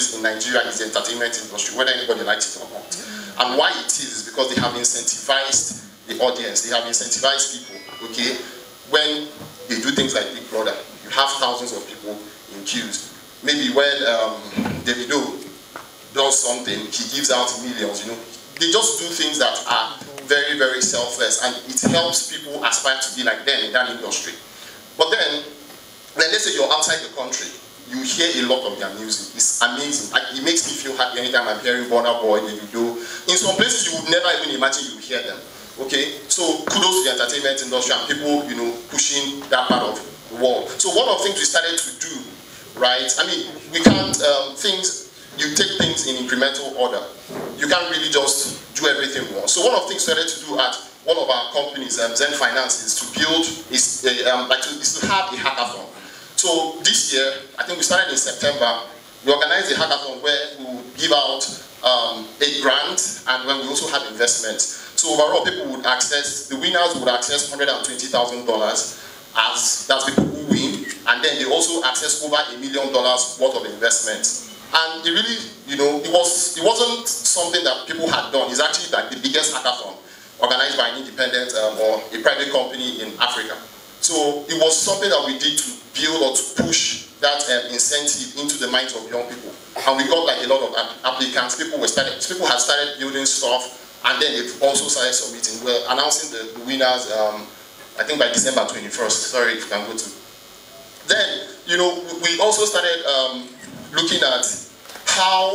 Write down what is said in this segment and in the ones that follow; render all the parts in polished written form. industries in Nigeria is the entertainment industry, whether anybody likes it or not. And why it is because they have incentivized the audience, they have incentivized people, okay? When they do things like Big Brother, you have thousands of people in queues. Maybe when Davido does something, he gives out millions, you know. They just do things that are very, very selfless, and it helps people aspire to be like them in that industry. But then let's say you're outside the country, you hear a lot of their music. It's amazing. It makes me feel happy anytime I'm hearing Bonaboy, Davido. In some places, you would never even imagine you would hear them. Okay, so kudos to the entertainment industry and people, you know, pushing that part of the world. So one of the things we started to do, right? I mean, we can't you take things in incremental order. You can't really just do everything once. So one of the things we started to do at one of our companies, Xend Finance, is to build, is to have a hackathon. So this year, I think we started in September, we organized a hackathon where we would give out a grant, and when we also have investments. So overall, people would access, the winners would access $120,000, as that's people who win, and then they also access over $1 million worth of investments. And it really, you know, it wasn't something that people had done. It's actually like the biggest hackathon organized by an independent or a private company in Africa. So it was something that we did to build or to push that incentive into the minds of young people. And we got like a lot of applicants. People had started building stuff, and then they've also started submitting. We're announcing the winners, I think by December 21st. Sorry, if you can go to. Then, you know, we also started looking at how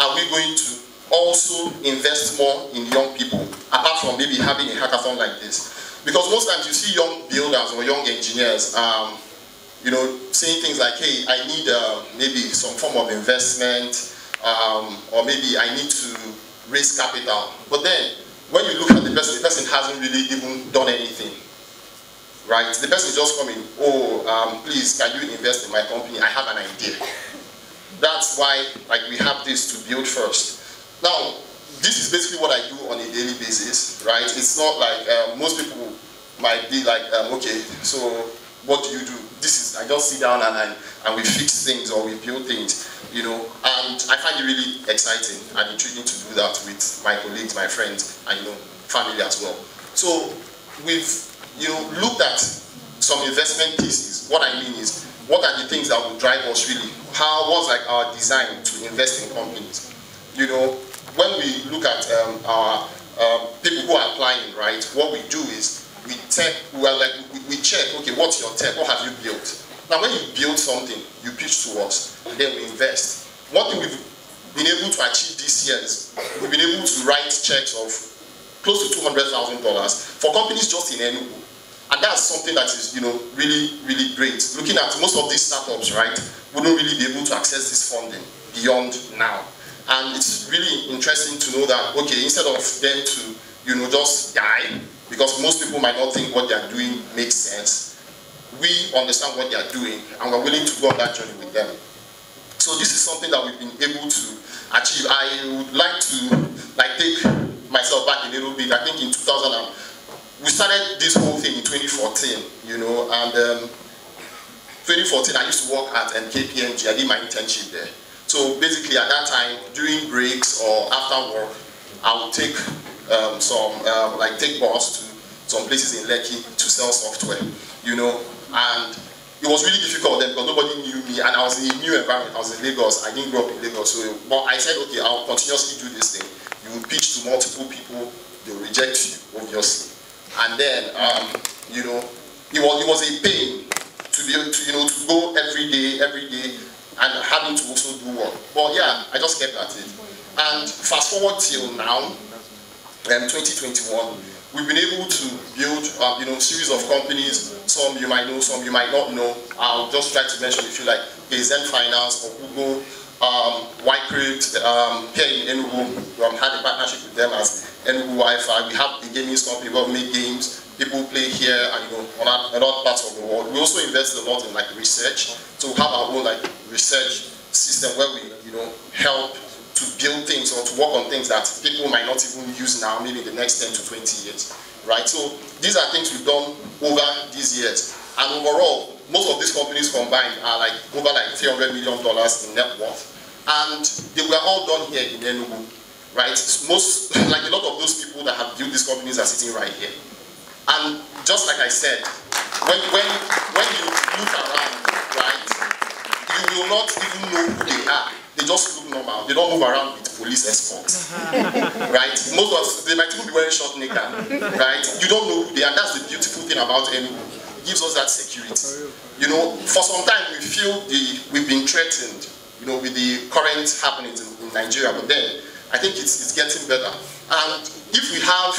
are we going to also invest more in young people, apart from maybe having a hackathon like this. Because most times you see young builders or young engineers, you know, saying things like, hey, I need maybe some form of investment, or maybe I need to raise capital. But then, when you look at the person hasn't really even done anything. Right? The person is just coming, oh, please, can you invest in my company? I have an idea. That's why, like, we have this to build first. Now, this is basically what I do on a daily basis, right? It's not like most people might be like, okay, so what do you do? This is, I just sit down and we fix things or we build things, you know? And I find it really exciting and intriguing to do that with my colleagues, my friends, and, you know, family as well. So we've, you know, looked at some investment pieces. What I mean is, what are the things that will drive us really? How was like our design to invest in companies? You know, when we look at our people who are applying, right? What we do is we check, okay, what's your tech? What have you built? Now, when you build something, you pitch to us, and then we invest. One thing we've been able to achieve this year is we've been able to write checks of close to $200,000 for companies just in Enugu. And that's something that is, you know, really, really great. Looking at most of these startups, right, wouldn't really be able to access this funding beyond now. And it's really interesting to know that, okay, instead of them to, you know, just die, because most people might not think what they're doing makes sense, we understand what they're doing, and we're willing to go on that journey with them. So this is something that we've been able to achieve. I would like to, like, take myself back a little bit. I think in 2000, we started this whole thing in 2014, you know, and 2014 I used to work at KPMG, I did my internship there. So basically at that time, during breaks or after work, I would take take bus to some places in Lekki to sell software, you know, and it was really difficult then because nobody knew me and I was in a new environment, I was in Lagos, I didn't grow up in Lagos, so but I said, okay, I'll continuously do this thing. You will pitch to multiple people, they'll reject you, obviously. And then, you know, it was a pain to be able to, you know, to go every day, and having to also do work. But yeah, I just kept at it. And fast forward till now, 2021, we've been able to build, you know, series of companies. Some you might know, some you might not know. I'll just try to mention a few like PayZen Finance, Ogugo, Y-Crypt, here in Enugu. We had a partnership with them as Enugu WiFi. We have the gaming stuff, people make games, people play here and, you know, on other parts of the world. We also invest a lot in like research. So we have our own like research system where we, you know, help to build things or to work on things that people might not even use now, maybe in the next 10 to 20 years, right? So these are things we've done over these years. And overall, most of these companies combined are like over like $300 million in net worth. and they were all done here in Enugu, right? Most, like a lot of those people that have built these companies are sitting right here. And just like I said, when you look around, right, you will not even know who they are. They just look normal. They don't move around with police escorts, right? Most of them, they might even be wearing short knicker, right? You don't know who they are. That's the beautiful thing about Enugu. Gives us that security. You know, for some time we feel we've been threatened, you know, with the current happenings in Nigeria, but then I think it's getting better. And if we have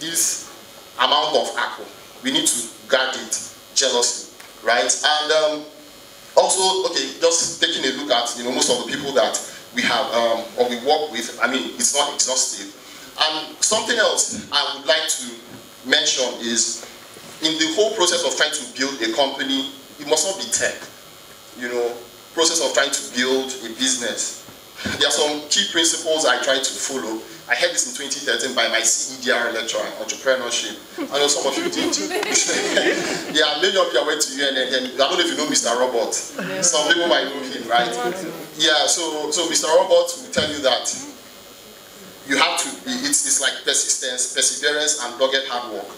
this amount of alcohol, we need to guard it jealously, right? And also, okay, just taking a look at, you know, most of the people that we have or we work with, I mean, it's not exhaustive. And something else I would like to mention is, in the whole process of trying to build a company, it must not be tech. You know, process of trying to build a business. There are some key principles I try to follow. I heard this in 2013 by my CEDR lecturer on entrepreneurship. I know some of you did too. Yeah, many of you went to UNN. I don't know if you know Mr. Robert. Some people might know him, right? Yeah, so Mr. Robert will tell you that you have to be, it's like persistence, perseverance, and dogged hard work.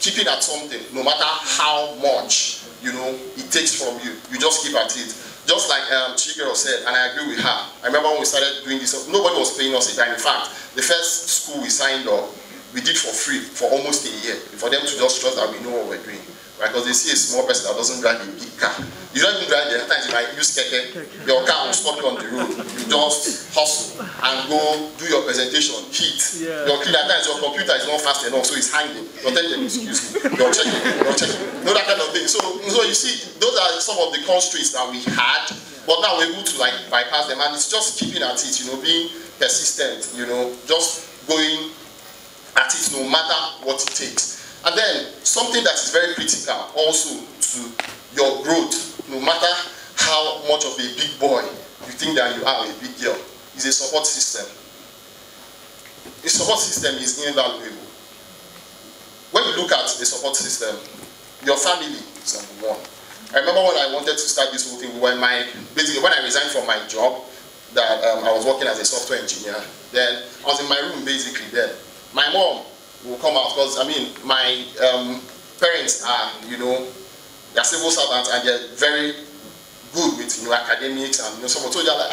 Keeping at something, no matter how much, you know, it takes from you, you just keep at it. Just like Chigero said, and I agree with her. I remember when we started doing this, nobody was paying us a dime. In fact, the first school we signed up, we did for free for almost a year, for them to just trust that we know what we're doing, right? Because they see a small person that doesn't drive a big car. You don't even drive there. Sometimes you might use keke. Your car will stop you on the road. You just hustle and go do your presentation. Heat. Yeah. Your cleaner times, your computer is not fast enough, so it's hanging. You're telling them, excuse me. You're checking. You're checking. You know, that kind of thing. So you see, those are some of the constraints that we had, but now we're able to like bypass them, and it's just keeping at it. You know, being persistent. You know, just going at it, no matter what it takes. And then something that is very critical also to your growth. No matter how much of a big boy you think that you are, a big girl, is a support system. A support system is invaluable. When you look at a support system, your family is number one. I remember when I wanted to start this whole thing, basically when I resigned from my job, that I was working as a software engineer, then I was in my room basically then. My mom will come out, because I mean, my parents are, you know, they are civil servants and they're very good with, you know, academics and, you know, someone told you like,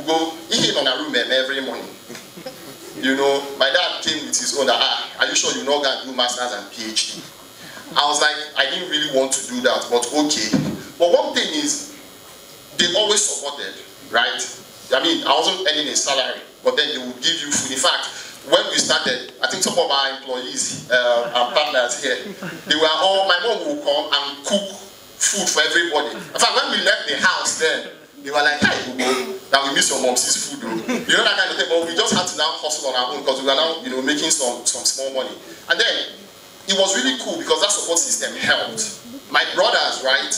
we go eat on a room every morning. You know, my dad came with his own, are you sure you're not going to do masters and PhD? I was like, I didn't really want to do that, but okay. But one thing is, they always supported, right? I mean, I wasn't earning a salary, but then they would give you food. In fact, when we started, I think some of our employees and partners here, they were all, my mom would come and cook food for everybody. In fact, when we left the house then, they were like, hey, Ogugo, now we miss your mom's food. Though. You know, that kind of thing. But we just had to now hustle on our own, because we were now, you know, making some small money. And then, it was really cool because that support system helped. My brothers, right,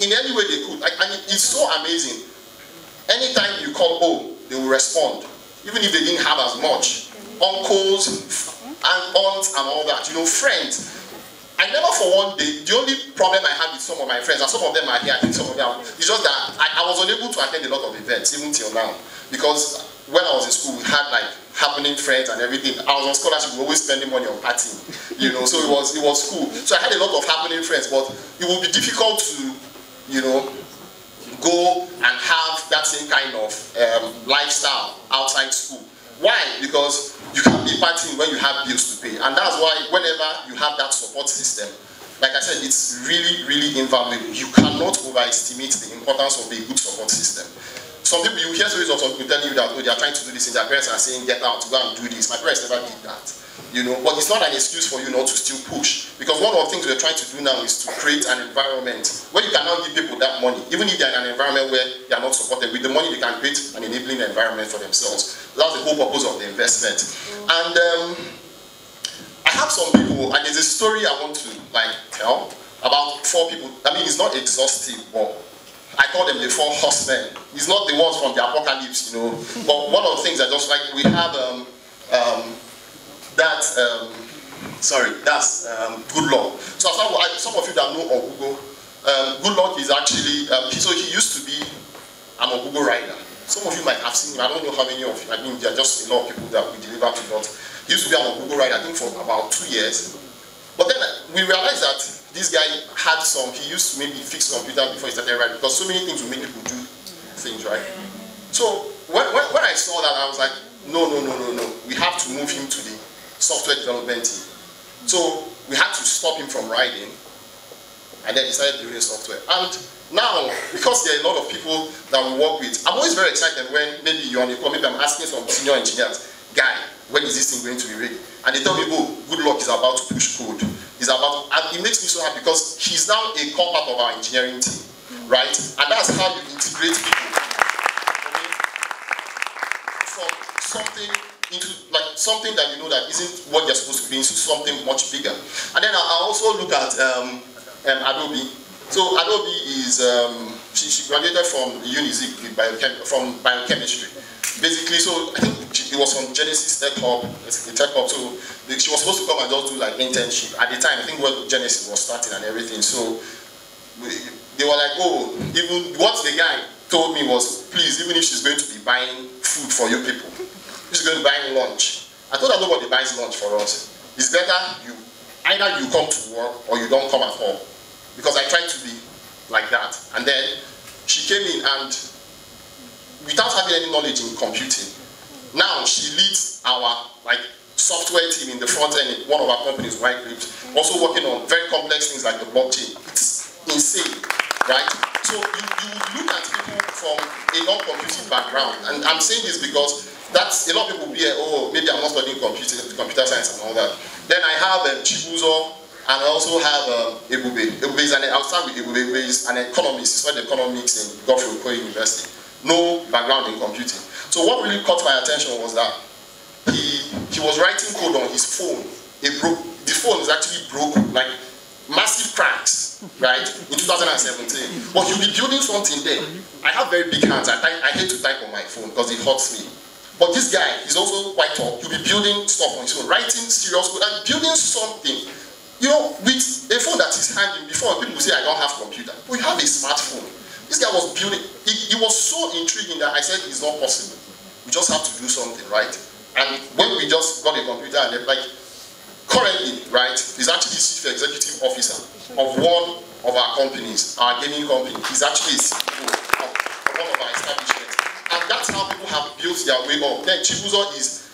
in any way they could. And it's so amazing. Anytime you call home, they will respond. Even if they didn't have as much. Uncles and aunts and all that, you know, friends. I never for one day, the only problem I had with some of my friends, and some of them are here, I think some of them, it's just that I was unable to attend a lot of events, even till now. Because when I was in school, we had like happening friends and everything. I was on scholarship, we were always spending money on partying, you know, so it was cool. So I had a lot of happening friends, but it would be difficult to, you know, go and have that same kind of lifestyle outside school. Why? Because you can't be partying when you have bills to pay. And that's why whenever you have that support system, like I said, it's really, really invaluable. You cannot overestimate the importance of a good support system. Some people, you hear stories of some people telling you that, oh, they are trying to do this, and their parents are saying, get out, go and do this. My parents never did that. You know, but it's not an excuse for you not to still push. Because one of the things we're trying to do now is to create an environment where you cannot give people that money, even if they're in an environment where they are not supported. With the money, they can create an enabling environment for themselves. That's the whole purpose of the investment. And I have some people, and there's a story I want to like tell about four people. I mean, it's not exhaustive, but I call them the four horsemen. It's not the ones from the apocalypse, you know. But one of the things I just like, we have Good Luck. So some of you that know Ogugo, Good Luck is actually, so he used to be an Ogugo rider. Some of you might have seen him. I don't know how many of you. I mean, there are just a lot of people that we deliver to. Not he used to be on Ogugo ride, I think, for about 2 years. But then we realized that this guy had some. He used to maybe fix computers before he started riding, because so many things will make people do things, right? So when I saw that, I was like, no. We have to move him to the software development team. So we had to stop him from riding, and then he started building software. And now, because there are a lot of people that we work with, I'm always very excited when maybe you're on a call, maybe I'm asking some senior engineers, guy, when is this thing going to be ready? And they tell me, oh, good luck, is about to push code. It's about, and it makes me so happy because he's now a core part of our engineering team, right? And that's how you integrate people from something into, like, something that you know that isn't what you're supposed to be, into something much bigger. And then I also look at Adobe. So Adobe is, she graduated from Unizik from biochemistry. Basically, so I think it was from Genesis Tech Hub, so she was supposed to come and just do like internship. At the time, I think what Genesis was starting and everything. So they were like, oh, even what the guy told me was, please, even if she's going to be buying food for you people, she's going to be buying lunch. I told her nobody buys lunch for us. It's better you, either you come to work or you don't come at all. Because I tried to be like that. And then she came in, and without having any knowledge in computing, now she leads our software team in the front end in one of our companies, Y Crypt, also working on very complex things like the blockchain. It's insane, right? So you look at people from a non-computing background, and I'm saying this because that's a lot of people here, oh, maybe I'm not studying computer science and all that. Then I have Chibuzo, and I also have Ebube. I'll start with Ebube. Ebube is an economist. He studied economics in Godfrey Okoye University. No background in computing. So what really caught my attention was that he was writing code on his phone. It broke. The phone is actually broken, like massive cracks, right? In 2017. But he'll be building something there. I have very big hands. I hate to type on my phone because it hurts me. But this guy is also quite tall. He'll be building stuff on his phone, writing serious code and building something. You know, with a phone that is hanging, before people say I don't have a computer, we have a smartphone. This guy was building, it was so intriguing that I said it's not possible. We just have to do something, right? And when we just got a computer, and currently, right, he's actually chief executive officer of one of our companies, our gaming company. He's actually CEO of one of our establishments. And that's how people have built their way up. Then Chibuzo is,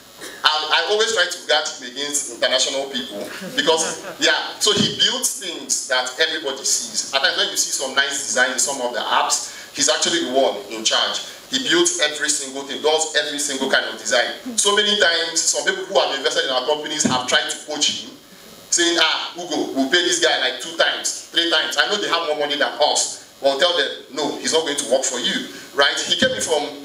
I always try to guard him against international people because, yeah, so he builds things that everybody sees. At times when you see some nice design in some of the apps, he's actually the one in charge. He builds every single thing, does every single kind of design. So many times, some people who have invested in our companies have tried to poach him, saying, ah, Ugo, we'll pay this guy like 2 times, 3 times. I know they have more money than us. Well, tell them, no, he's not going to work for you, right? He came in from...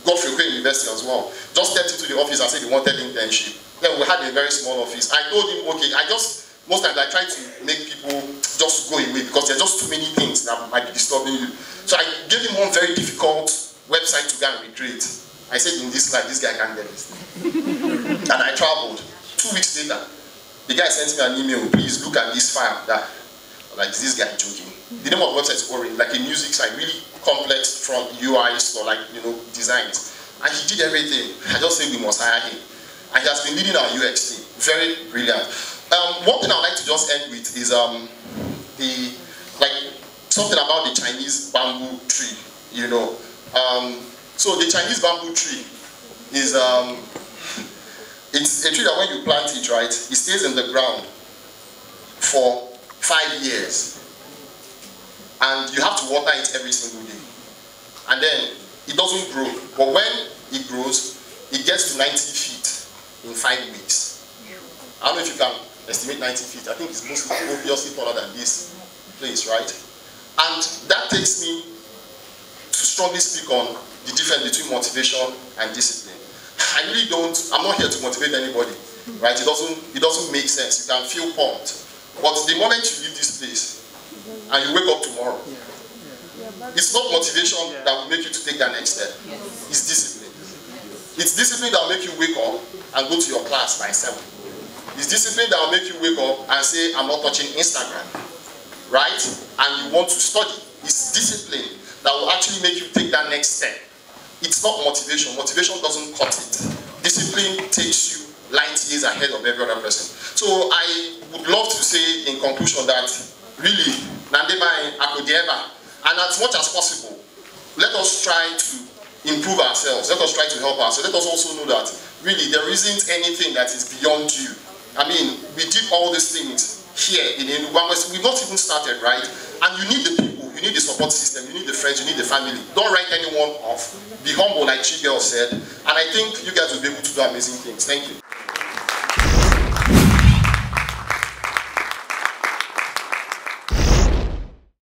Godfrey Okoye University as well. Just stepped into the office and said he wanted internship. Then we had a very small office. I told him, okay, most times I try to make people just go away because there are just too many things that might be disturbing you. So I gave him one very difficult website to go and recreate. I said, in this life, this guy can't get this thing. And I traveled. 2 weeks later, the guy sent me an email, please look at this file. That, like, is this guy joking? The name of the website is Orange, like a music site, really complex from UI store, designs. And he did everything. I just think we must hire him. And he has been leading our UX team. Very brilliant. One thing I'd like to just end with is something about the Chinese bamboo tree, you know. So the Chinese bamboo tree is it's a tree that when you plant it, right, it stays in the ground for 5 years. And you have to water it every single day. And then it doesn't grow. But when it grows, it gets to 90 feet in 5 weeks. I don't know if you can estimate 90 feet. I think it's mostly obviously taller than this place, right? And that takes me to strongly speak on the difference between motivation and discipline. I'm not here to motivate anybody, right? It doesn't make sense. You can feel pumped. But the moment you leave this place, and you wake up tomorrow. It's not motivation that will make you to take that next step. It's discipline. It's discipline that will make you wake up and go to your class by 7. It's discipline that will make you wake up and say, I'm not touching Instagram. Right? And you want to study. It's discipline that will actually make you take that next step. It's not motivation. Motivation doesn't cut it. Discipline takes you light years ahead of every other person. So I would love to say in conclusion that really, Nandeba Akodieva, and as much as possible, let us try to improve ourselves. Let us try to help ourselves. Let us also know that really there isn't anything that is beyond you. I mean, we did all these things here in Enugu West. We've not even started, right? And you need the people, you need the support system, you need the friends, you need the family. Don't write anyone off. Be humble, like Chigel said. And I think you guys will be able to do amazing things. Thank you.